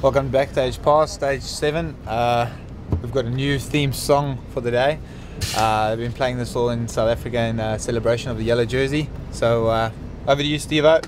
Welcome to Backstage Pass, Stage 7. We've got a new theme song for the day. They've been playing this all in South Africa in celebration of the yellow jersey. So over to you, Steve-O.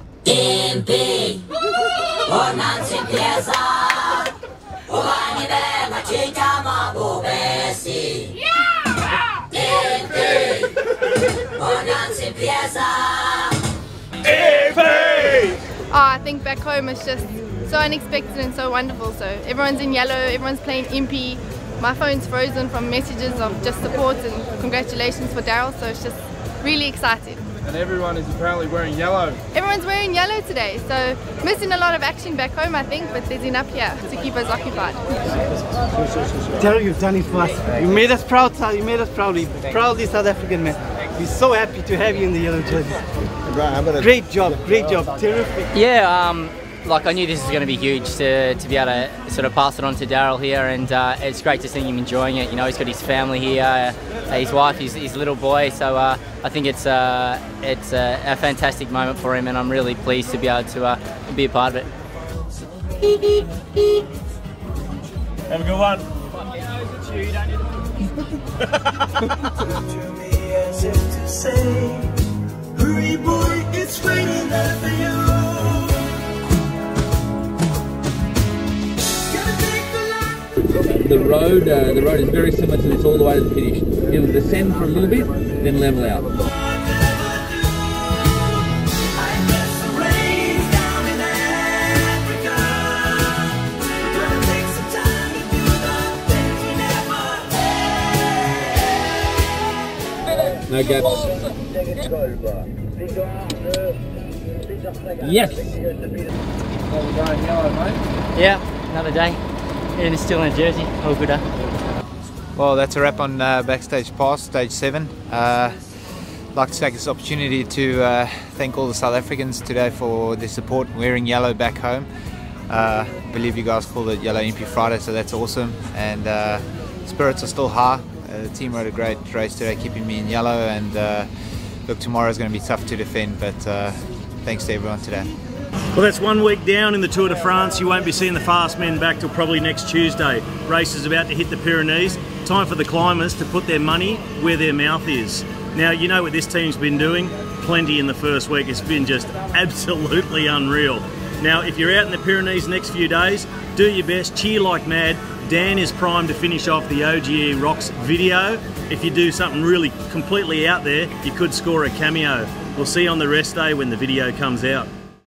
Oh, I think back home it's just so unexpected and so wonderful. So everyone's in yellow, everyone's playing Impey. My phone's frozen from messages of just support and congratulations for Daryl, so it's just really exciting. And everyone is apparently wearing yellow. Everyone's wearing yellow today, so missing a lot of action back home I think, but there's enough here to keep us occupied. Daryl, you've done it for us. You made us proud, you made us proudly South African man. We're so happy to have you in the yellow jersey. Great job, terrific. Yeah, like I knew this was going to be huge to be able to sort of pass it on to Daryl here, and it's great to see him enjoying it. You know, he's got his family here, his wife, his little boy. So I think it's a fantastic moment for him, and I'm really pleased to be able to be a part of it. Have a good one. Don't do as if to say, hurry boy, it's raining out for you. The road is very similar to this all the way to the finish. It'll descend for a little bit, then level out. No gaps. Yes. Yeah, another day. And it's still in Jersey. All good. Well, that's a wrap on Backstage Pass, Stage 7. I'd like to take this opportunity to thank all the South Africans today for their support wearing yellow back home. I believe you guys called it Yellow Impey Friday, so that's awesome. And spirits are still high. The team rode a great race today, keeping me in yellow, and look, tomorrow's going to be tough to defend, but thanks to everyone today. Well, that's 1 week down in the Tour de France. You won't be seeing the fast men back till probably next Tuesday. Race is about to hit the Pyrenees. Time for the climbers to put their money where their mouth is. Now, you know what this team's been doing? Plenty in the first week. It's been just absolutely unreal. Now, if you're out in the Pyrenees the next few days, do your best, cheer like mad. Dan is primed to finish off the OGE Rocks video. If you do something really completely out there, you could score a cameo. We'll see you on the rest day when the video comes out.